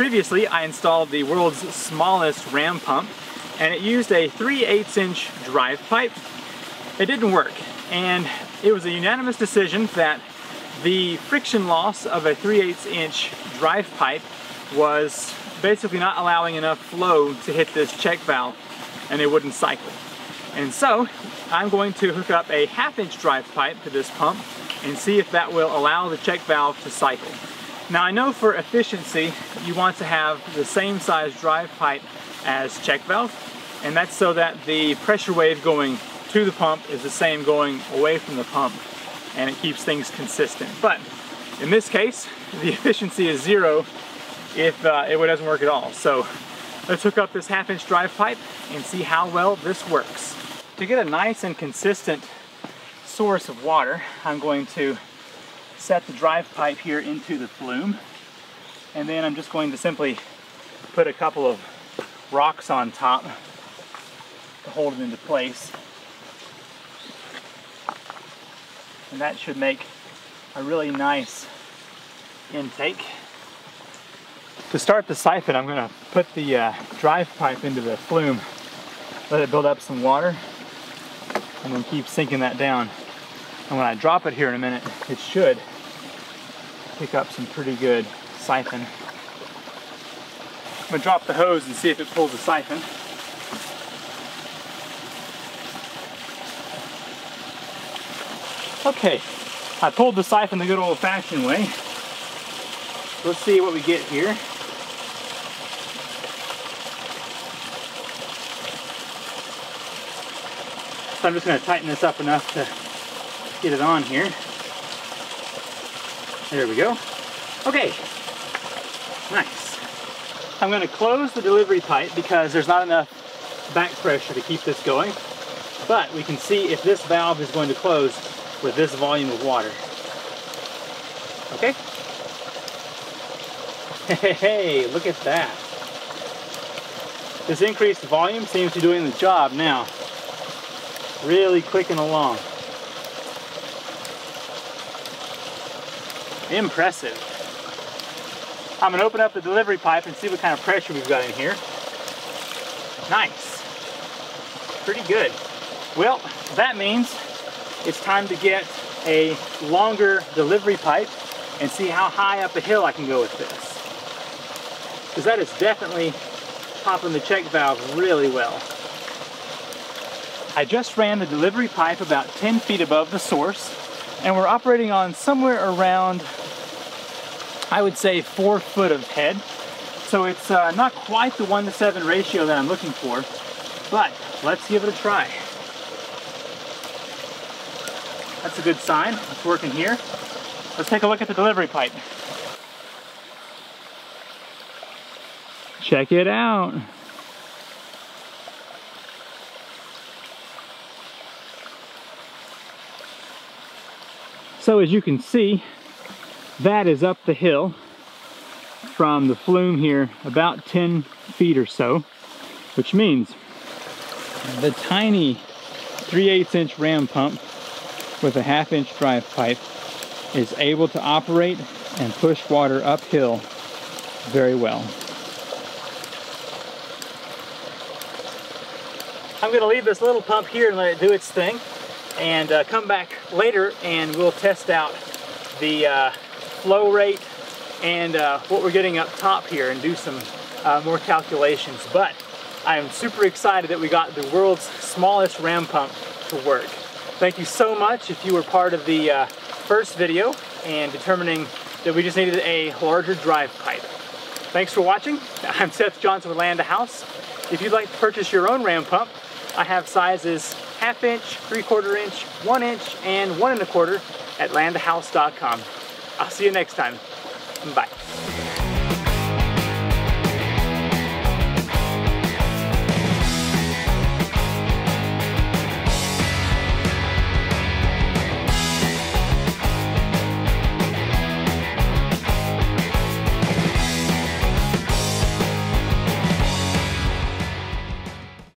Previously, I installed the world's smallest ram pump, and it used a 3/8-inch drive pipe. It didn't work, and it was a unanimous decision that the friction loss of a 3/8-inch drive pipe was basically not allowing enough flow to hit this check valve, and it wouldn't cycle. And so, I'm going to hook up a 1/2-inch drive pipe to this pump and see if that will allow the check valve to cycle. Now I know for efficiency, you want to have the same size drive pipe as check valve, and that's so that the pressure wave going to the pump is the same going away from the pump, and it keeps things consistent. But in this case, the efficiency is zero if it doesn't work at all. So let's hook up this 1/2-inch drive pipe and see how well this works. To get a nice and consistent source of water, I'm going to set the drive pipe here into the flume, and then I'm just going to simply put a couple of rocks on top to hold it into place, and that should make a really nice intake. To start the siphon, I'm going to put the drive pipe into the flume, let it build up some water, and then keep sinking that down. And when I drop it here in a minute, it should pick up some pretty good siphon. I'm gonna drop the hose and see if it pulls the siphon. Okay, I pulled the siphon the good old-fashioned way. Let's see what we get here. So I'm just gonna tighten this up enough to get it on here. There we go. Okay, nice. I'm going to close the delivery pipe because there's not enough back pressure to keep this going, but we can see if this valve is going to close with this volume of water. Okay. Hey, look at that. This increased volume seems to be doing the job now. Really clicking along. Impressive. I'm gonna open up the delivery pipe and see what kind of pressure we've got in here. Nice. Pretty good. Well, that means it's time to get a longer delivery pipe and see how high up a hill I can go with this. Because that is definitely popping the check valve really well. I just ran the delivery pipe about 10 feet above the source, and we're operating on somewhere around, I would say, 4 foot of head. So it's not quite the 1-to-7 ratio that I'm looking for, but let's give it a try. That's a good sign. It's working here. Let's take a look at the delivery pipe. Check it out. So as you can see, that is up the hill from the flume here about 10 feet or so, which means the tiny 3/8-inch ram pump with a 1/2-inch drive pipe is able to operate and push water uphill very well. I'm going to leave this little pump here and let it do its thing, and come back later and we'll test out the flow rate and what we're getting up top here and do some more calculations. But I'm super excited that we got the world's smallest ram pump to work. Thank you so much if you were part of the first video and determining that we just needed a larger drive pipe. Thanks for watching. I'm Seth Johnson with Land to House. If you'd like to purchase your own ram pump, I have sizes 1/2-inch, 3/4-inch, 1-inch, and 1 1/4 at landtohouse.com. I'll see you next time. Bye.